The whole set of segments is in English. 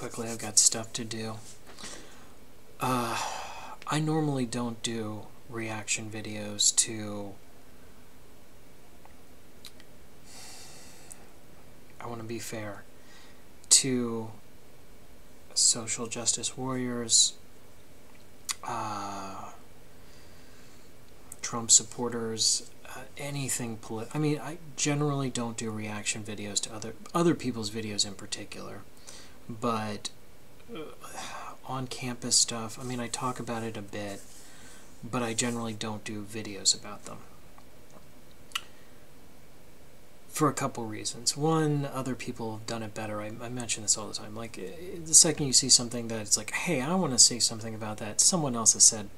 quickly. I've got stuff to do. I normally don't do reaction videos to... I want to be fair. To social justice warriors, Trump supporters, anything political. I mean, I generally don't do reaction videos to other people's videos in particular, but on campus stuff, I mean, I talk about it a bit, but I generally don't do videos about them. For a couple reasons. One, other people have done it better. I mention this all the time. Like, the second you see something that it's like, hey, I want to say something about that, someone else has said,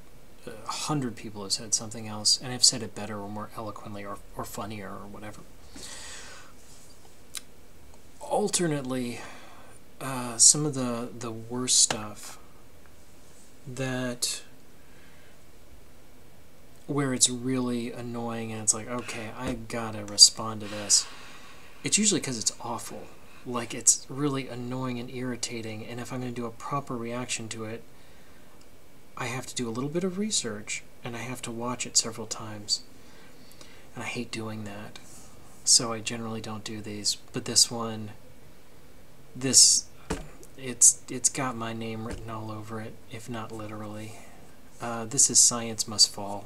100 people have said something else, and have said it better or more eloquently or funnier or whatever. Alternately, some of the worst stuff that... where it's really annoying and it's like, okay, I gotta respond to this. It's usually because it's awful. Like, it's really annoying and irritating, and if I'm going to do a proper reaction to it, I have to do a little bit of research, and I have to watch it several times. And I hate doing that. So I generally don't do these. But this one, it's got my name written all over it, if not literally. This is Science Must Fall.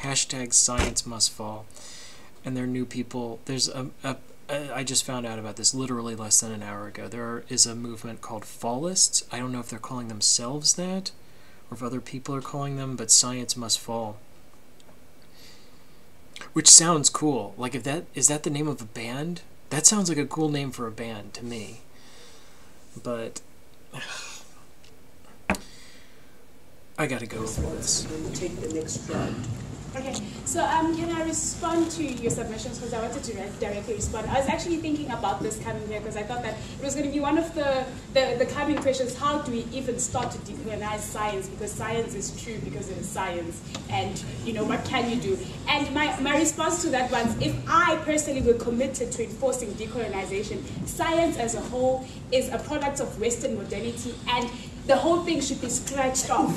Hashtag Science Must Fall. And there are new people. There's I just found out about this literally less than an hour ago. There is a movement called Fallists. I don't know if they're calling themselves that or if other people are calling them, but Science Must Fall. Which sounds cool. Like, if that is that the name of a band? That sounds like a cool name for a band to me. But... I gotta go over this. Take the next round. Okay, so can I respond to your submissions? Because I wanted to directly respond. I was actually thinking about this coming here because I thought that it was going to be one of the coming questions. How do we even start to decolonize science? Because science is true because it is science. And, you know, what can you do? And my response to that was, if I personally were committed to enforcing decolonization, science as a whole is a product of Western modernity, and the whole thing should be scratched off.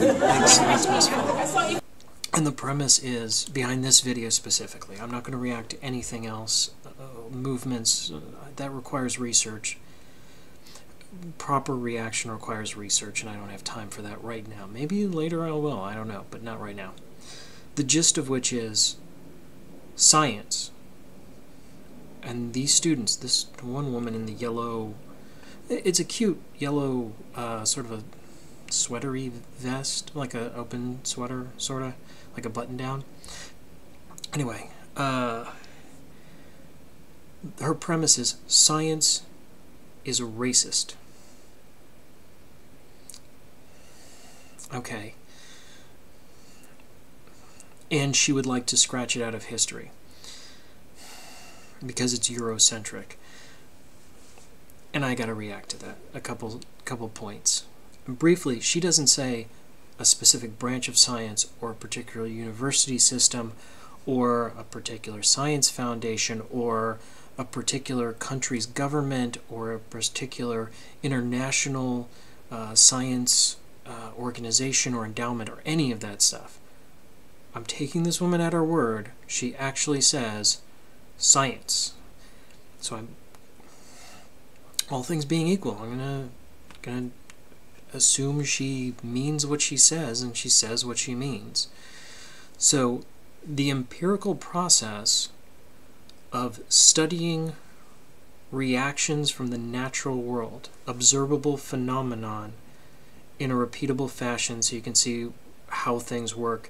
And the premise is, behind this video specifically, I'm not going to react to anything else, movements, that requires research. Proper reaction requires research, and I don't have time for that right now. Maybe later I will, I don't know, but not right now. The gist of which is science. And these students, this one woman in the yellow... It's a cute yellow sort of a sweatery vest, like a open sweater, sort of, like a button-down. Anyway, her premise is science is racist. Okay. And she would like to scratch it out of history because it's Eurocentric. And I gotta react to that. A couple points. Briefly, she doesn't say a specific branch of science or a particular university system or a particular science foundation or a particular country's government or a particular international science organization or endowment or any of that stuff. I'm taking this woman at her word. She actually says science. So I'm... all things being equal, I'm gonna assume she means what she says, and she says what she means. So the empirical process of studying reactions from the natural world, observable phenomenon in a repeatable fashion so you can see how things work,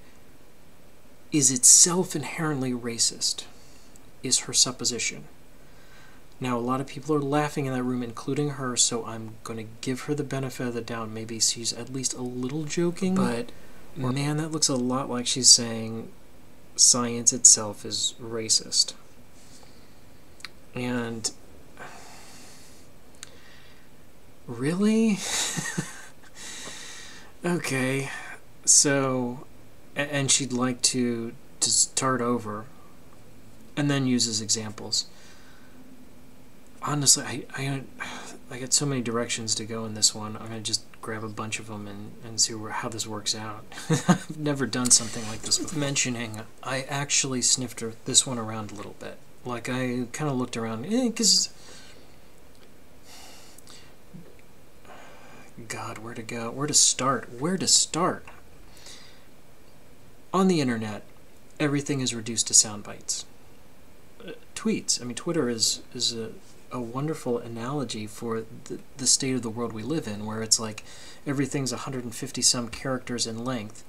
is itself inherently racist, is her supposition. Now, a lot of people are laughing in that room, including her, so I'm going to give her the benefit of the doubt. Maybe she's at least a little joking, but man, that looks a lot like she's saying science itself is racist. And... really? Okay. So... and she'd like to start over, and then uses examples. Honestly, I I got so many directions to go in this one. I'm going to just grab a bunch of them and see how this works out. I've never done something like this before. Mentioning, I actually sniffed this one around a little bit. Like, I kind of looked around, because... God, where to go? Where to start? Where to start? On the internet, everything is reduced to sound bites. Tweets. I mean, Twitter is a wonderful analogy for the state of the world we live in, where it's like everything's 150-some characters in length.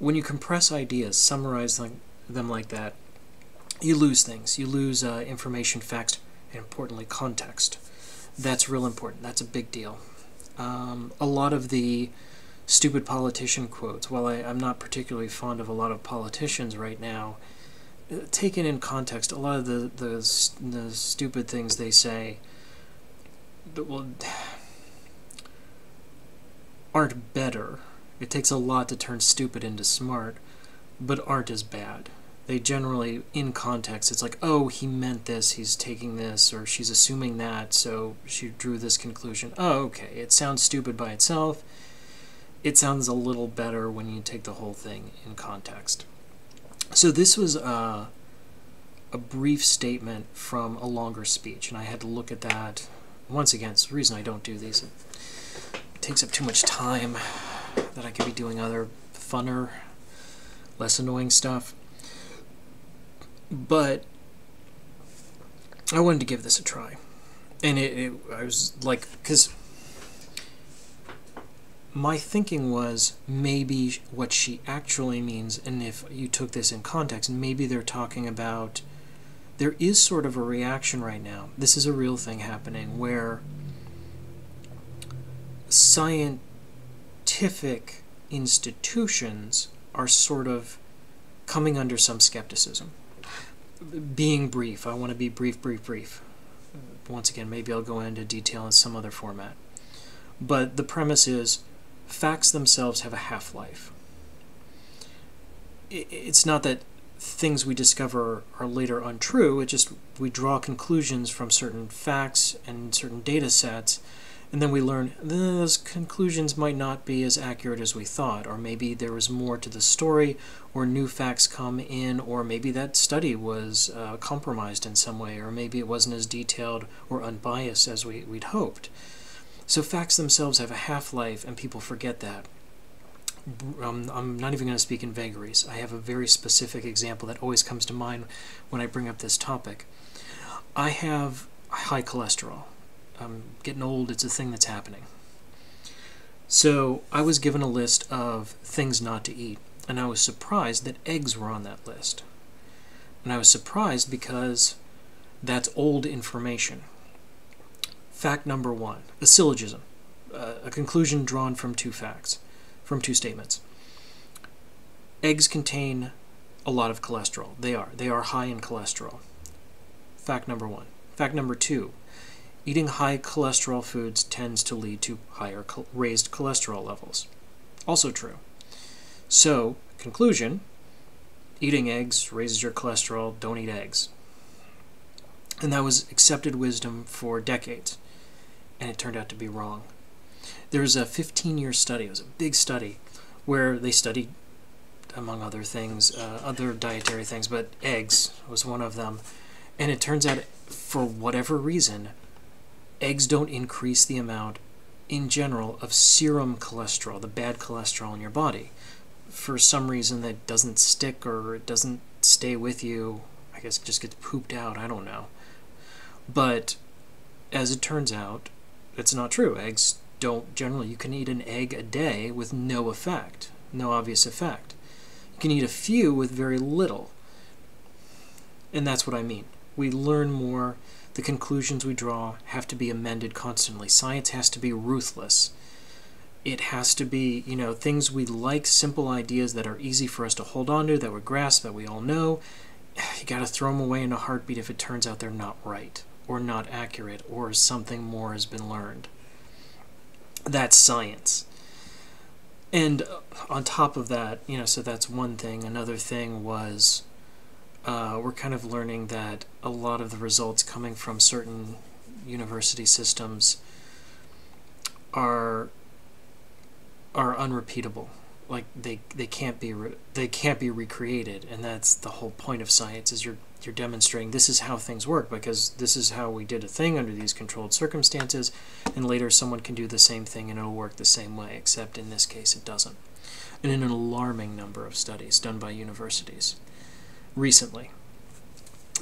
When you compress ideas, summarize them like that, you lose things. You lose information, facts, and importantly, context. That's real important. That's a big deal. A lot of the stupid politician quotes, while I'm not particularly fond of a lot of politicians right now, taken in context, a lot of the stupid things they say that aren't better. It takes a lot to turn stupid into smart, but aren't as bad. They generally, in context, it's like, oh, he meant this, he's taking this, or she's assuming that, so she drew this conclusion. Oh, okay, it sounds stupid by itself. It sounds a little better when you take the whole thing in context. So this was a brief statement from a longer speech, and I had to look at that. Once again, it's the reason I don't do these. It takes up too much time that I could be doing other funner, less annoying stuff. But I wanted to give this a try, and I was like, because my thinking was maybe what she actually means, and if you took this in context, maybe they're talking about, there is sort of a reaction right now. This is a real thing happening where scientific institutions are sort of coming under some skepticism. Being brief, I want to be brief. Once again, maybe I'll go into detail in some other format. But the premise is, facts themselves have a half-life. It's not that things we discover are later untrue, it's just we draw conclusions from certain facts and certain data sets, and then we learn those conclusions might not be as accurate as we thought, or maybe there was more to the story, or new facts come in, or maybe that study was compromised in some way, or maybe it wasn't as detailed or unbiased as we'd hoped. So facts themselves have a half-life, and people forget that. I'm not even going to speak in vagaries. I have a very specific example that always comes to mind when I bring up this topic. I have high cholesterol. I'm getting old, it's a thing that's happening. So I was given a list of things not to eat, and I was surprised that eggs were on that list. And I was surprised because that's old information. Fact number one, a syllogism, a conclusion drawn from two facts, from two statements. Eggs contain a lot of cholesterol. They are high in cholesterol. Fact number one. Fact number two, eating high cholesterol foods tends to lead to higher raised cholesterol levels. Also true. So, conclusion, eating eggs raises your cholesterol, don't eat eggs. And that was accepted wisdom for decades. And it turned out to be wrong. There was a 15-year study, it was a big study, where they studied, among other things, other dietary things, but eggs was one of them. And it turns out, for whatever reason, eggs don't increase the amount, in general, of serum cholesterol, the bad cholesterol in your body. For some reason that doesn't stick or it doesn't stay with you, I guess it just gets pooped out, I don't know. But, as it turns out, it's not true. Eggs don't generally. You can eat an egg a day with no effect, no obvious effect. You can eat a few with very little. And that's what I mean. We learn more. The conclusions we draw have to be amended constantly. Science has to be ruthless. It has to be, you know, things we like, simple ideas that are easy for us to hold on to, that we grasp, that we all know. You gotta throw them away in a heartbeat if it turns out they're not right, or not accurate, or something more has been learned. That's science. And on top of that, you know, so that's one thing. Another thing was we're kind of learning that a lot of the results coming from certain university systems are unrepeatable. Like they can't be recreated, and that's the whole point of science, is you're demonstrating this is how things work, because this is how we did a thing under these controlled circumstances, and later someone can do the same thing and it'll work the same way, except in this case it doesn't. And in an alarming number of studies done by universities recently.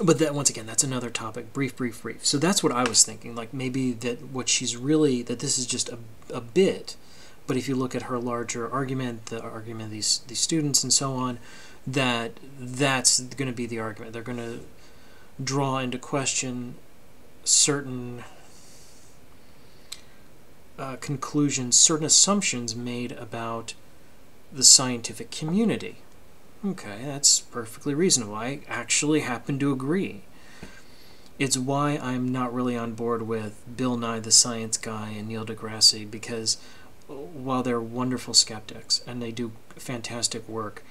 But that, once again, that's another topic. Brief. So that's what I was thinking. Like maybe that what she's really, that this is just a bit, but if you look at her larger argument, the argument of these students and so on, that's going to be the argument. They're going to draw into question certain conclusions, certain assumptions made about the scientific community. Okay, that's perfectly reasonable. I actually happen to agree. It's why I'm not really on board with Bill Nye the Science Guy and Neil deGrasse, because while they're wonderful skeptics and they do fantastic work,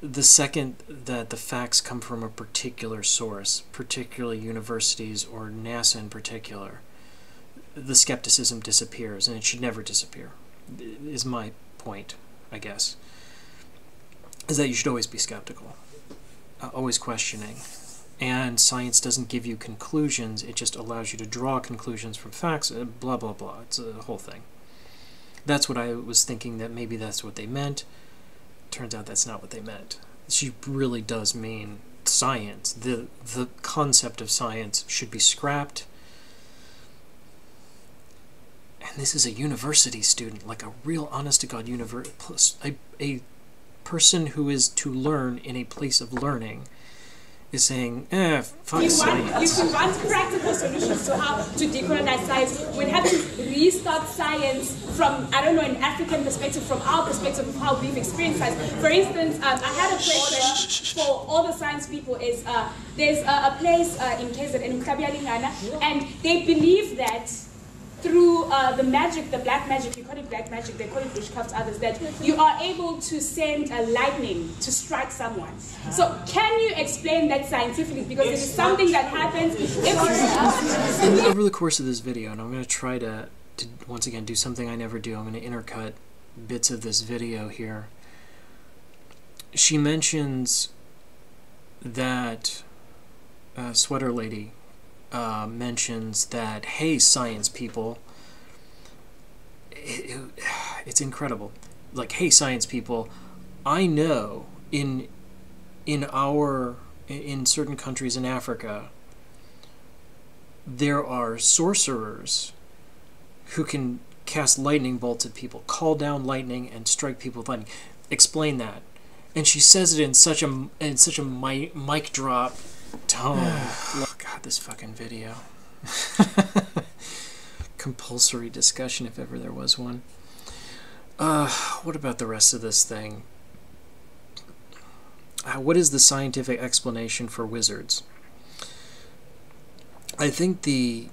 the second that the facts come from a particular source, particularly universities or NASA in particular, the skepticism disappears, and it should never disappear, is my point, I guess, is that you should always be skeptical, always questioning. And science doesn't give you conclusions, it just allows you to draw conclusions from facts, blah, blah, blah. It's a whole thing. That's what I was thinking, that maybe that's what they meant. Turns out that's not what they meant. She really does mean science. The concept of science should be scrapped. And this is a university student, like a real honest-to-God university, a person who is to learn in a place of learning, is saying, fuck science. You want practical solutions to how to decolonize science. We'll have to restart science from, I don't know, an African perspective, from our perspective of how we've experienced science. For instance, I had a question for all the science people is, there's a place in KZN, in Kabialingana, and they believe that through the magic, the black magic, you call it black magic, they call it witchcraft, others, that you are able to send a lightning to strike someone. So can you explain that scientifically? Because it is something that happens over the course of this video, and I'm going to try to once again do something I never do. I'm going to intercut bits of this video here. She mentions that Sweater Lady mentions that, hey, science people, it's incredible. Like, hey, science people, I know in certain countries in Africa, there are sorcerers who can cast lightning bolts at people, call down lightning and strike people with lightning. Explain that. And she says it in such a mic drop tone. Oh, God, this fucking video. Compulsory discussion, if ever there was one. What about the rest of this thing? What is the scientific explanation for wizards? I think the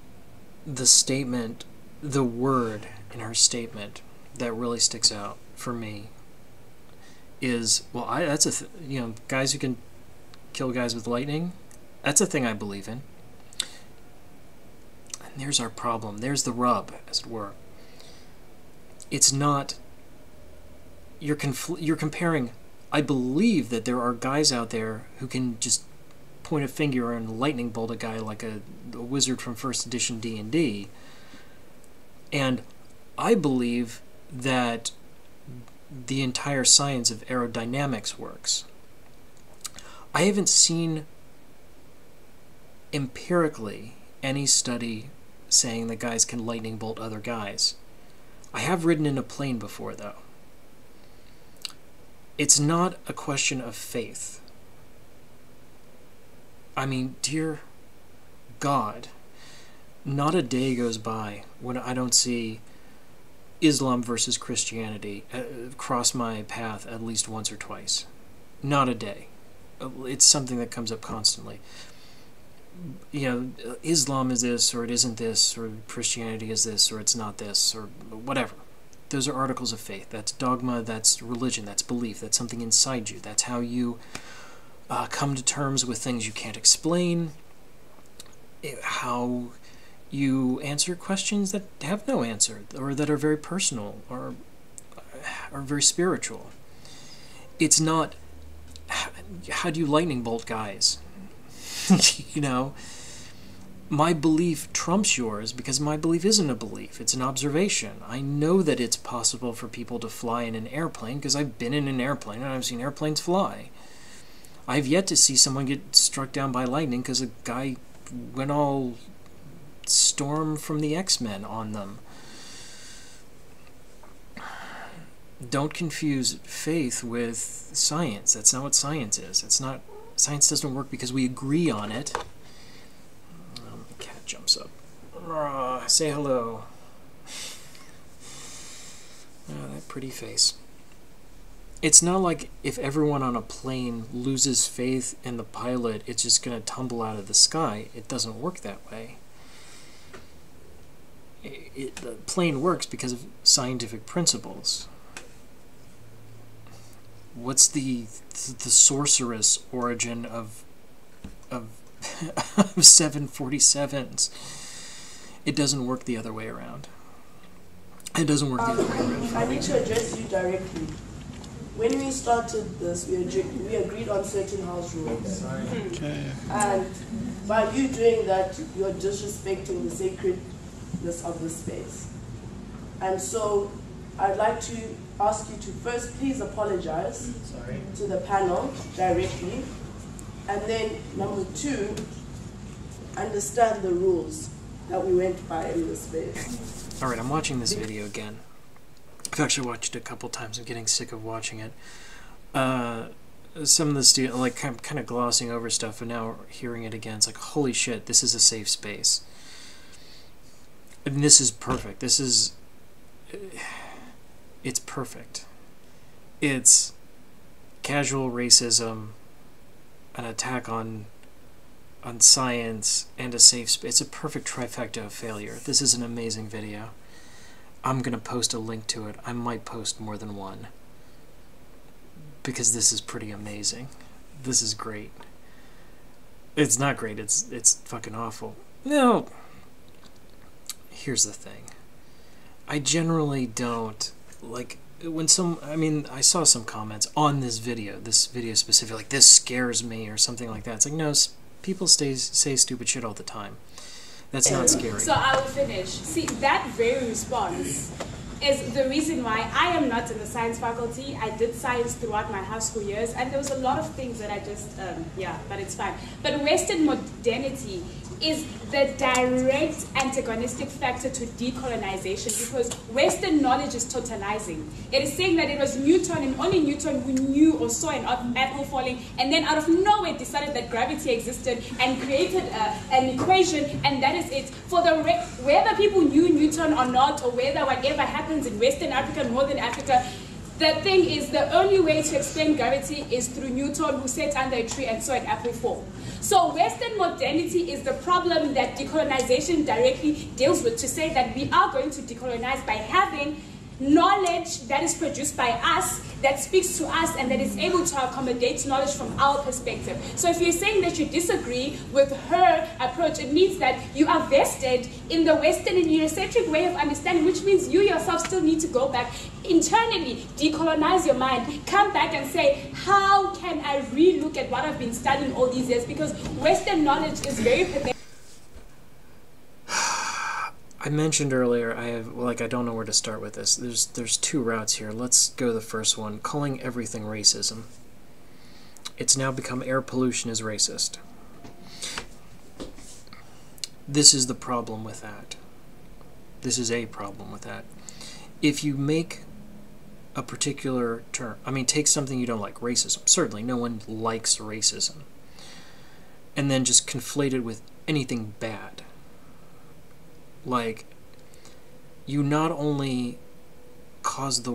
statement, the word in her statement that really sticks out for me is, well, that's a you know, guys who can kill guys with lightning. That's a thing I believe in. And there's our problem. There's the rub, as it were. It's not... You're comparing... I believe that there are guys out there who can just point a finger and lightning bolt a guy like a wizard from first edition D&D. And I believe that the entire science of aerodynamics works. I haven't seen empirically any study saying that guys can lightning bolt other guys. I have ridden in a plane before, though. It's not a question of faith. I mean, dear God, not a day goes by when I don't see Islam versus Christianity cross my path at least once or twice. Not a day. It's something that comes up constantly. You know, Islam is this, or it isn't this, or Christianity is this, or it's not this, or whatever. Those are articles of faith. That's dogma, that's religion, that's belief, that's something inside you. That's how you come to terms with things you can't explain, how you answer questions that have no answer, or that are very personal, or are very spiritual. It's not, how do you lightning bolt guys? You know, my belief trumps yours because my belief isn't a belief, it's an observation. I know that it's possible for people to fly in an airplane because I've been in an airplane and I've seen airplanes fly. I've yet to see someone get struck down by lightning because a guy went all Storm from the X-Men on them. Don't confuse faith with science. That's not what science is. It's not, science doesn't work because we agree on it. The cat jumps up. Say hello. Oh, that pretty face. It's not like if everyone on a plane loses faith in the pilot, it's just going to tumble out of the sky. It doesn't work that way. The plane works because of scientific principles. What's the sorcerous origin of 747s? It doesn't work the other way around. It doesn't work the other way around. I need to address you directly. When we started this, we agreed on certain house rules. Okay. And by you doing that, you're disrespecting the sacredness of the space. And so, I'd like to ask you to first please apologize to the panel directly, and then number 2, understand the rules that we went by in this space. Alright, I'm watching this video again. I've actually watched it a couple times, I'm getting sick of watching it. Some of the students, like, I'm kind of glossing over stuff, and now hearing it again, it's like, holy shit, this is a safe space. And this is perfect, this is... It's perfect. It's casual racism, an attack on science, and a safe space. It's a perfect trifecta of failure. This is an amazing video. I'm going to post a link to it. I might post more than one, because this is pretty amazing. This is great. It's not great. It's fucking awful. No. Here's the thing. I generally don't... Like, when I saw some comments on this video specifically, like, this scares me, or something like that. It's like, no, people say stupid shit all the time. That's not scary. So I will finish. See, that very response is the reason why I am not in the science faculty. I did science throughout my high school years, and there was a lot of things that I just, but it's fine. But Western modernity is the direct antagonistic factor to decolonization, because Western knowledge is totalizing. It is saying that it was Newton and only Newton who knew or saw an apple falling, and then out of nowhere decided that gravity existed and created an equation, and that is it. For the whether people knew Newton or not, or whether whatever happens in Western Africa, Northern Africa, the thing is, the only way to explain gravity is through Newton, who sat under a tree and saw an apple fall. So Western modernity is the problem that decolonization directly deals with, to say that we are going to decolonize by having knowledge that is produced by us, that speaks to us, and that is able to accommodate knowledge from our perspective. So if you're saying that you disagree with her approach, it means that you are vested in the Western and Eurocentric way of understanding, which means you yourself still need to go back internally, decolonize your mind, come back and say, how can I relook at what I've been studying all these years? Because Western knowledge is very pathetic. I mentioned earlier, I don't know where to start with this. There's two routes here. Let's go the first one, calling everything racism. It's now become air pollution is racist. This is the problem with that. This is a problem with that. If you make a particular term, take something you don't like, racism. Certainly no one likes racism. And then just conflate it with anything bad. Like, you not only cause the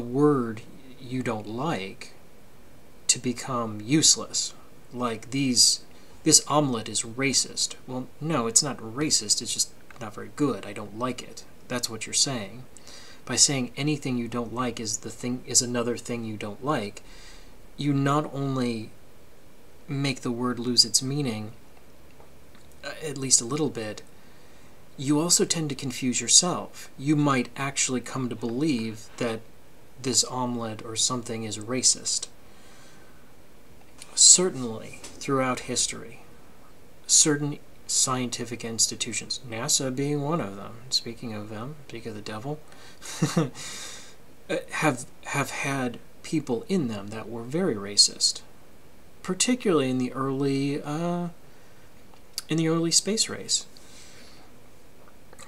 word you don't like to become useless. Like, this omelet is racist. Well, no, it's not racist, it's just not very good. I don't like it. That's what you're saying. By saying anything you don't like is another thing you don't like, you not only make the word lose its meaning, at least a little bit, you also tend to confuse yourself. You might actually come to believe that this omelet or something is racist. Certainly, throughout history, certain scientific institutions, NASA being one of them, speaking of them, speak of the devil, have had people in them that were very racist, particularly in the early space race.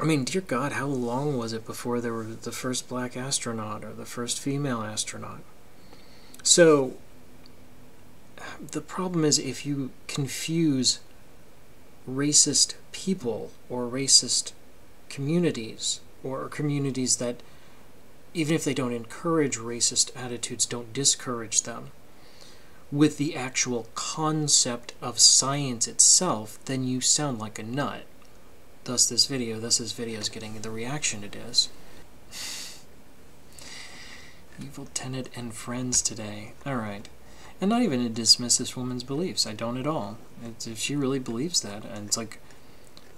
I mean, dear God, how long was it before there were the first black astronaut or the first female astronaut? So the problem is, if you confuse racist people or racist communities, or communities that, even if they don't encourage racist attitudes, don't discourage them, with the actual concept of science itself, then you sound like a nut. Thus this video is getting the reaction it is. Evil Tenet and Friends today. Alright. And not even to dismiss this woman's beliefs. I don't at all. It's, if she really believes that, and it's like,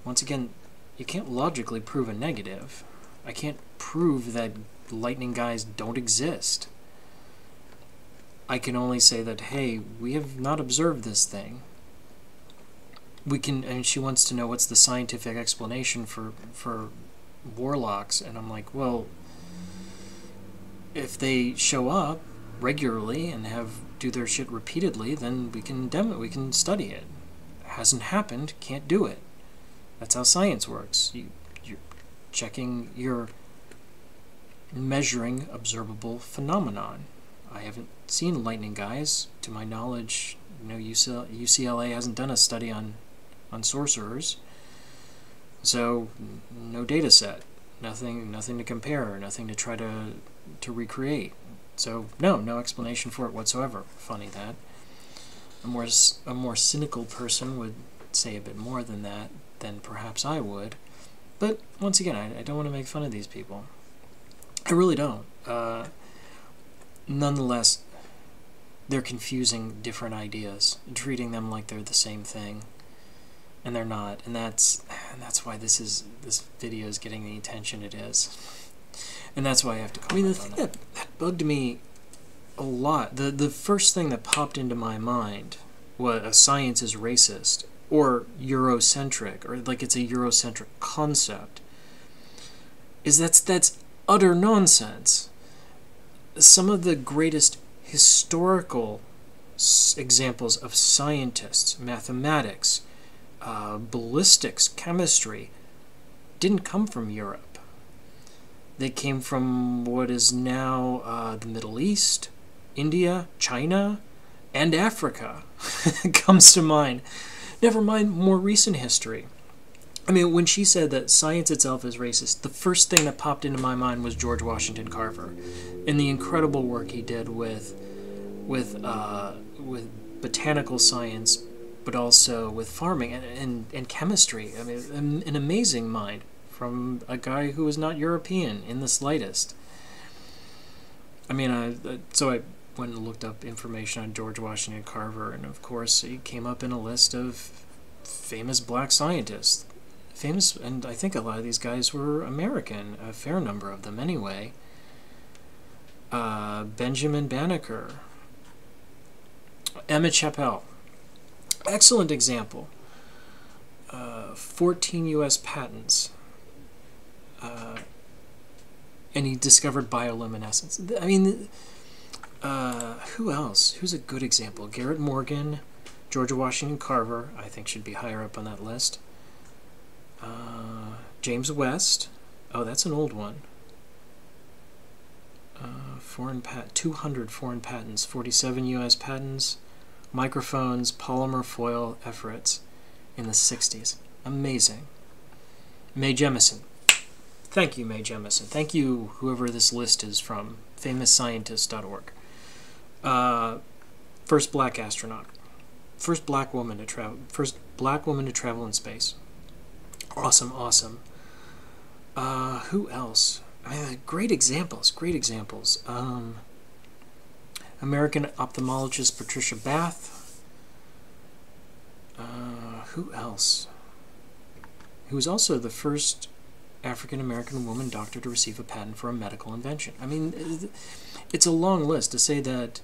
once again, you can't logically prove a negative. I can't prove that lightning guys don't exist. I can only say that, hey, we have not observed this thing. We can, and she wants to know what's the scientific explanation for warlocks, and I'm like, well, if they show up regularly and do their shit repeatedly, then we can condemn it, we can study it. Hasn't happened, can't do it. That's how science works. You're checking, you're measuring observable phenomenon. I haven't seen lightning guys, to my knowledge. You know, UCLA hasn't done a study on sorcerers, so no data set, nothing to compare, nothing to try to recreate. So no explanation for it whatsoever. Funny that a more cynical person would say a bit more than that than perhaps I would. But once again, I don't want to make fun of these people. I really don't. Nonetheless, they're confusing different ideas, treating them like they're the same thing, and they're not. And that's why this video is getting the attention it is, and that's why I have to comment. I mean, the thing that bugged me a lot, the first thing that popped into my mind was science is racist or Eurocentric, or like it's a Eurocentric concept. Is that's utter nonsense. Some of the greatest historical examples of scientists, mathematics, ballistics, chemistry, didn't come from Europe. They came from what is now the Middle East, India, China, and Africa comes to mind. Never mind more recent history. I mean, when she said that science itself is racist, the first thing that popped into my mind was George Washington Carver and the incredible work he did with botanical science, but also with farming and chemistry. I mean, an amazing mind from a guy who was not European in the slightest. I mean, so I went and looked up information on George Washington Carver, and of course he came up in a list of famous black scientists. Famous, and I think a lot of these guys were American, a fair number of them anyway. Benjamin Banneker, Emma Chappelle, excellent example. 14 U.S. patents, and he discovered bioluminescence. I mean, who else? Who's a good example? Garrett Morgan, George Washington Carver, I think should be higher up on that list. James West, oh, that's an old one. Foreign pat 200 foreign patents, 47 U.S. patents, microphones, polymer foil efforts in the 60s. Amazing. Mae Jemison. Thank you, Mae Jemison. Thank you, whoever this list is from, famousscientist.org. First black astronaut. First black woman to travel. First black woman to travel in space. Awesome, awesome. Who else? I mean, great examples, great examples. American ophthalmologist Patricia Bath. Who else? who was also the first African-American woman doctor to receive a patent for a medical invention. I mean, it's a long list. To say that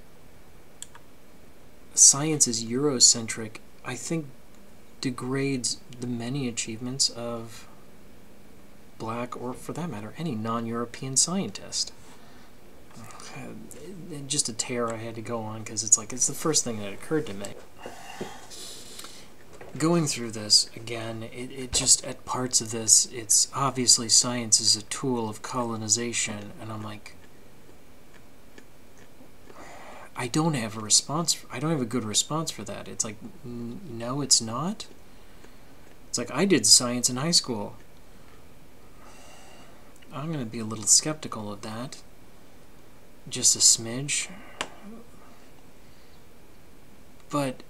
science is Eurocentric, I think, degrades the many achievements of black, or for that matter, any non-European scientist. Just a tear I had to go on, because it's like, it's the first thing that occurred to me. Going through this again, it just, at parts of this, it's obviously science is a tool of colonization, and I'm like, I don't have a response. I don't have a good response for that. It's like, no, it's not. It's like, I did science in high school. I'm going to be a little skeptical of that. Just a smidge. But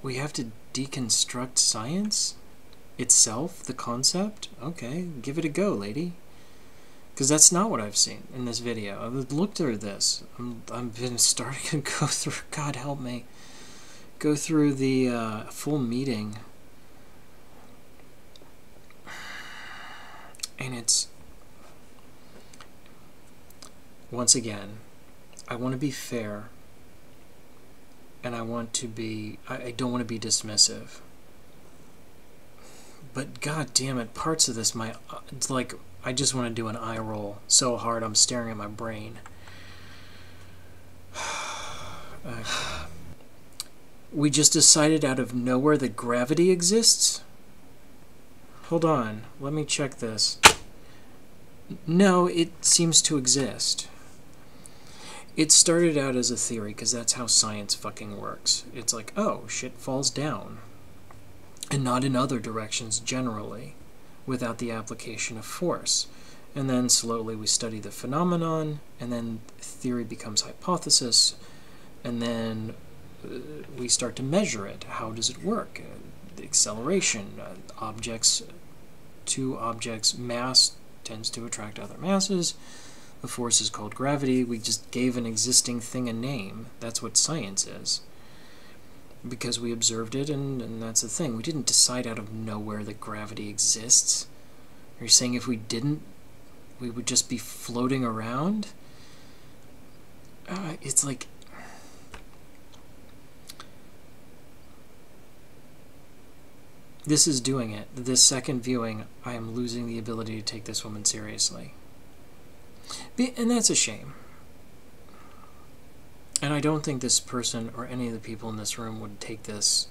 we have to deconstruct science itself, the concept? Okay, give it a go, lady. Because that's not what I've seen in this video. I've looked through this. I've been starting to go through, God help me, go through the full meeting. And it's, once again, I want to be fair, and I want to be, I don't want to be dismissive. But God damn it, parts of this, it's like, I just want to do an eye roll so hard I'm staring at my brain. We just decided out of nowhere that gravity exists? Hold on, let me check this. No, it seems to exist. It started out as a theory, because that's how science fucking works. It's like, oh, shit falls down, and not in other directions generally, without the application of force. And then slowly we study the phenomenon, and then theory becomes hypothesis, and then we start to measure it. How does it work? The acceleration, two objects, mass tends to attract other masses. The force is called gravity. We just gave an existing thing a name. That's what science is. Because we observed it, and that's the thing. We didn't decide out of nowhere that gravity exists. Are you saying if we didn't, we would just be floating around? It's like, this is doing it. This second viewing, I am losing the ability to take this woman seriously. And that's a shame. And I don't think this person or any of the people in this room would take this.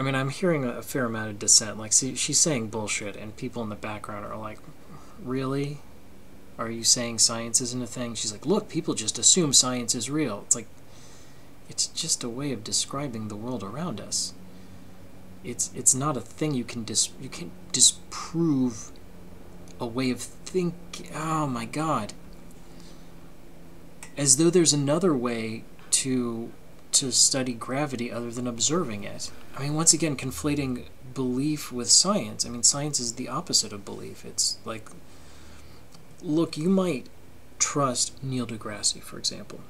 I mean, I'm hearing a fair amount of dissent. Like, see, she's saying bullshit, and people in the background are like, really? Are you saying science isn't a thing? She's like, look, people just assume science is real. It's like, it's just a way of describing the world around us. It's not a thing you can disprove a way of thinking. Oh my God. As though there's another way to study gravity other than observing it. I mean, once again, conflating belief with science. I mean, science is the opposite of belief. It's like, look, you might trust Neil deGrasse, for example,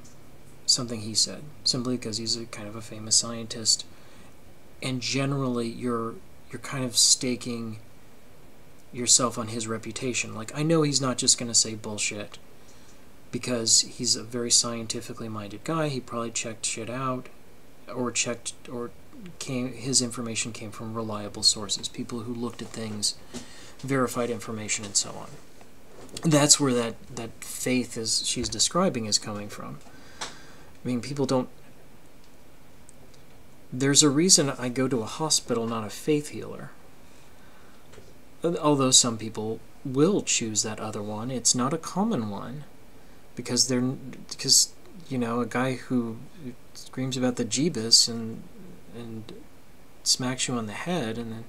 something he said, simply because he's a kind of a famous scientist, and generally you're kind of staking yourself on his reputation. Like, I know he's not just going to say bullshit, because he's a very scientifically minded guy. He probably checked shit out, or checked, or came, his information came from reliable sources, people who looked at things, verified information, and so on. That's where that faith, as she's describing, is coming from. I mean, people don't. There's a reason I go to a hospital, not a faith healer. Although some people will choose that other one, it's not a common one. Because you know, a guy who screams about the Jeebus and smacks you on the head and then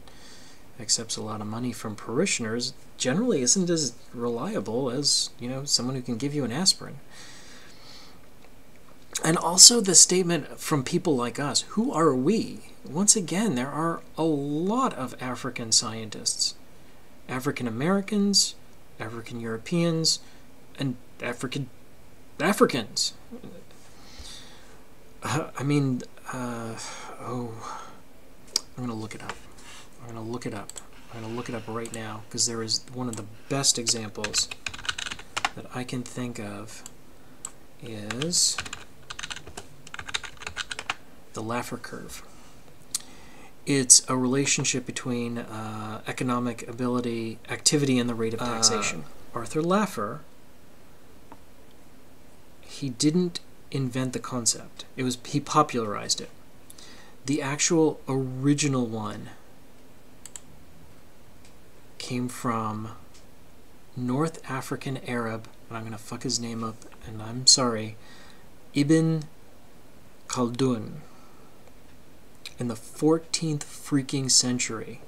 accepts a lot of money from parishioners generally isn't as reliable as, you know, someone who can give you an aspirin. And also the statement from people like us, who are we? Once again, there are a lot of African scientists, African Americans, African Europeans, and Africans. I mean, I'm going to look it up. I'm going to look it up. I'm going to look it up right now, because there is one of the best examples that I can think of is the Laffer curve. It's a relationship between economic ability, activity, and the rate of taxation. Arthur Laffer, he didn't invent the concept. It was, he popularized it. The actual original one came from North African Arab, and I'm going to fuck his name up, and I'm sorry, Ibn Khaldun. In the 14th freaking century,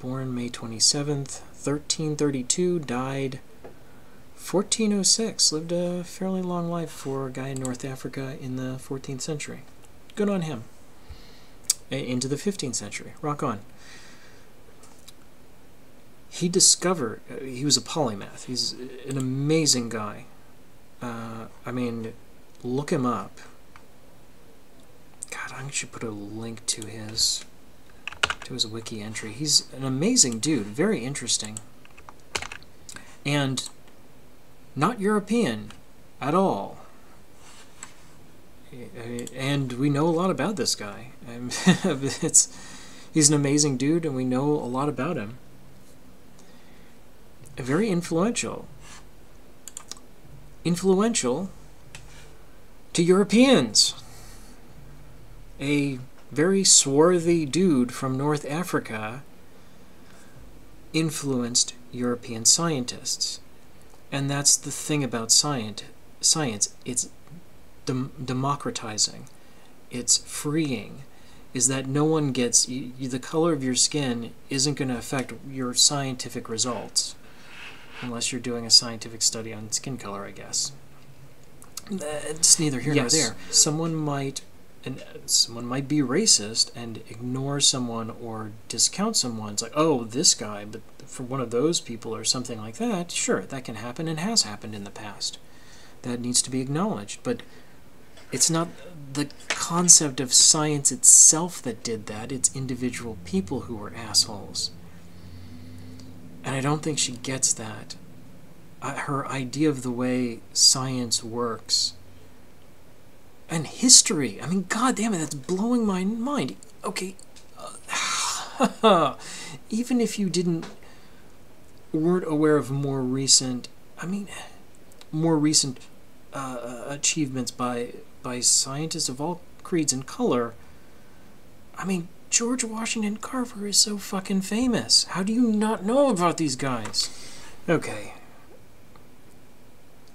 born May 27th, 1332, died 1406, lived a fairly long life for a guy in North Africa in the 14th century. Good on him. Into the 15th century, rock on. He discovered, he was a polymath, he's an amazing guy. I mean, look him up. God, I should put a link to his wiki entry. He's an amazing dude, very interesting, and not European at all. And we know a lot about this guy. He's an amazing dude, and we know a lot about him. Very influential. Influential to Europeans. A very swarthy dude from North Africa influenced European scientists. And that's the thing about science. It's democratizing. It's freeing. Is that no one gets... the color of your skin isn't going to affect your scientific results. Unless you're doing a scientific study on skin color, I guess. It's neither here nor there. Someone might... and someone might be racist and ignore someone or discount someone. It's like, oh, this guy, but for one of those people or something like that, sure, that can happen and has happened in the past. That needs to be acknowledged. But it's not the concept of science itself that did that. It's individual people who were assholes. And I don't think she gets that. Her idea of the way science works... and history. I mean, god damn it, that's blowing my mind. Okay, even if you weren't aware of more recent, achievements by scientists of all creeds and color. I mean, George Washington Carver is so fucking famous. How do you not know about these guys? Okay.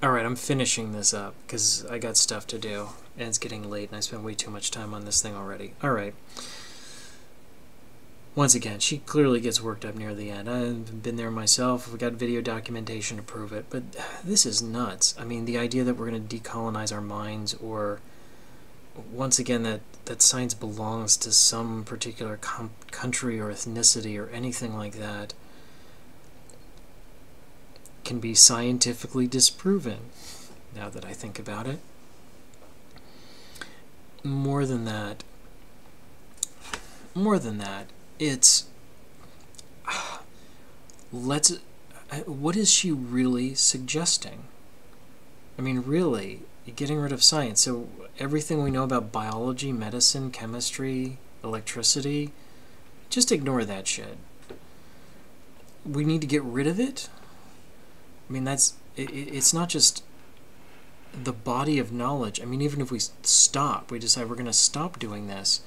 Alright, I'm finishing this up, because I got stuff to do, and it's getting late, and I spent way too much time on this thing already. Alright. Once again, she clearly gets worked up near the end. I've been there myself, we've got video documentation to prove it, but this is nuts. I mean, the idea that we're going to decolonize our minds, or, once again, that science belongs to some particular country or ethnicity or anything like that, can be scientifically disproven, now that I think about it. More than that, it's... what is she really suggesting? I mean, really, getting rid of science. So everything we know about biology, medicine, chemistry, electricity, just ignore that shit. We need to get rid of it? I mean, it's not just the body of knowledge. I mean, even if we decide we're going to stop doing this,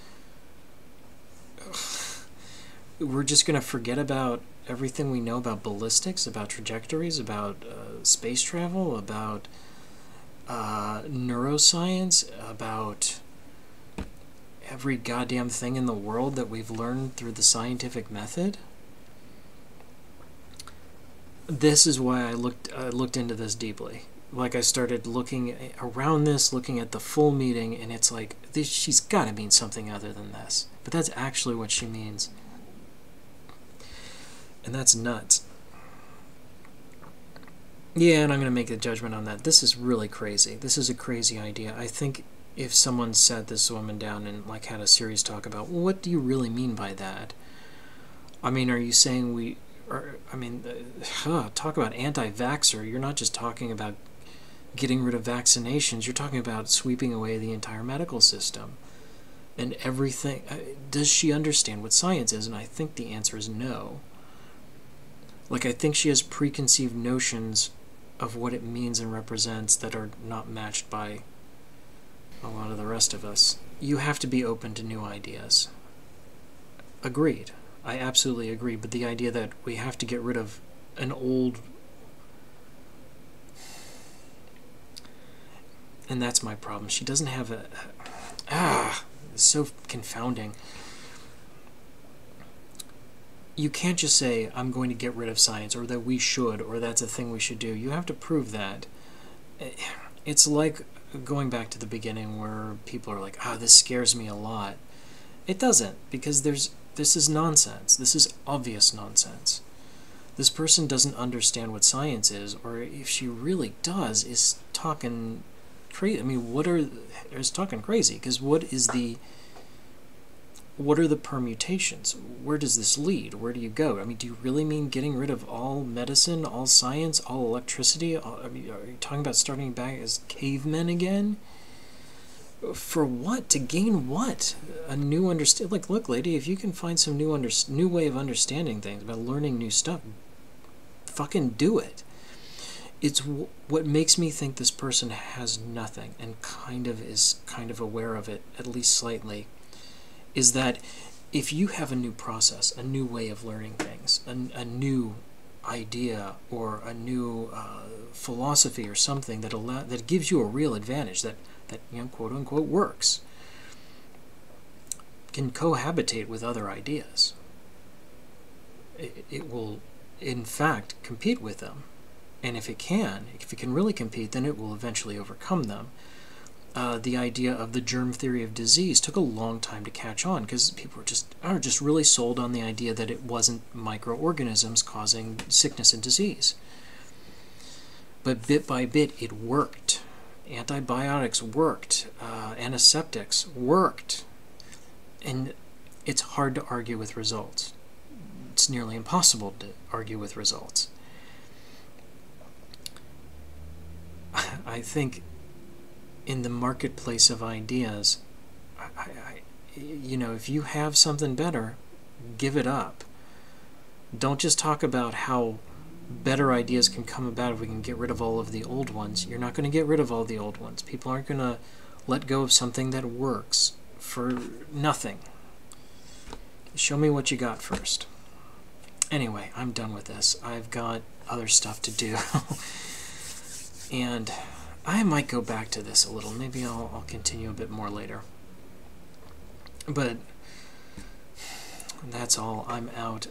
we're just going to forget about everything we know about ballistics, about trajectories, about space travel, about neuroscience, about every goddamn thing in the world that we've learned through the scientific method. This is why I looked into this deeply. Like, I started looking around this, looking at the full meaning, and it's like, this, she's got to mean something other than this. But that's actually what she means. And that's nuts. Yeah, and I'm going to make the judgment on that. This is really crazy. This is a crazy idea. I think if someone sat this woman down and, like, had a serious talk about, well, what do you really mean by that? I mean, are you saying we are, I mean, talk about anti-vaxxer. You're not just talking about getting rid of vaccinations. You're talking about sweeping away the entire medical system and everything. Does she understand what science is? And I think the answer is no. Like, I think she has preconceived notions of what it means and represents that are not matched by a lot of the rest of us. You have to be open to new ideas. Agreed. I absolutely agree. But the idea that we have to get rid of an old... And that's my problem. She doesn't have a... It's so confounding. You can't just say, I'm going to get rid of science, or that we should, or that's a thing we should do. You have to prove that. It's like going back to the beginning where people are like, this scares me a lot. It doesn't, because this is nonsense. This is obvious nonsense. This person doesn't understand what science is, or if she really does, is talking crazy. I mean, is talking crazy, because what are the permutations? Where does this lead? Where do you go? I mean, do you really mean getting rid of all medicine, all science, all electricity? I mean, are you talking about starting back as cavemen again? For what? To gain what? A new understanding? Like, look, lady, if you can find some new way of understanding things, about learning new stuff, fucking do it. It's what makes me think this person has nothing and is kind of aware of it, at least slightly, is that if you have a new process, a new way of learning things, a new idea or a new philosophy or something that gives you a real advantage, that you know, quote unquote works, can cohabitate with other ideas. It will, in fact, compete with them. And if it can really compete, then it will eventually overcome them. The idea of the germ theory of disease took a long time to catch on because people are just really sold on the idea that it wasn't microorganisms causing sickness and disease. But bit by bit, it worked. Antibiotics worked. Antiseptics worked. And it's hard to argue with results. It's nearly impossible to argue with results. I think... in the marketplace of ideas, you know, if you have something better, give it up. Don't just talk about how better ideas can come about if we can get rid of all of the old ones. You're not going to get rid of all the old ones. People aren't going to let go of something that works for nothing. Show me what you got first. Anyway, I'm done with this. I've got other stuff to do. And... I might go back to this a little. Maybe I'll continue a bit more later. But that's all. I'm out.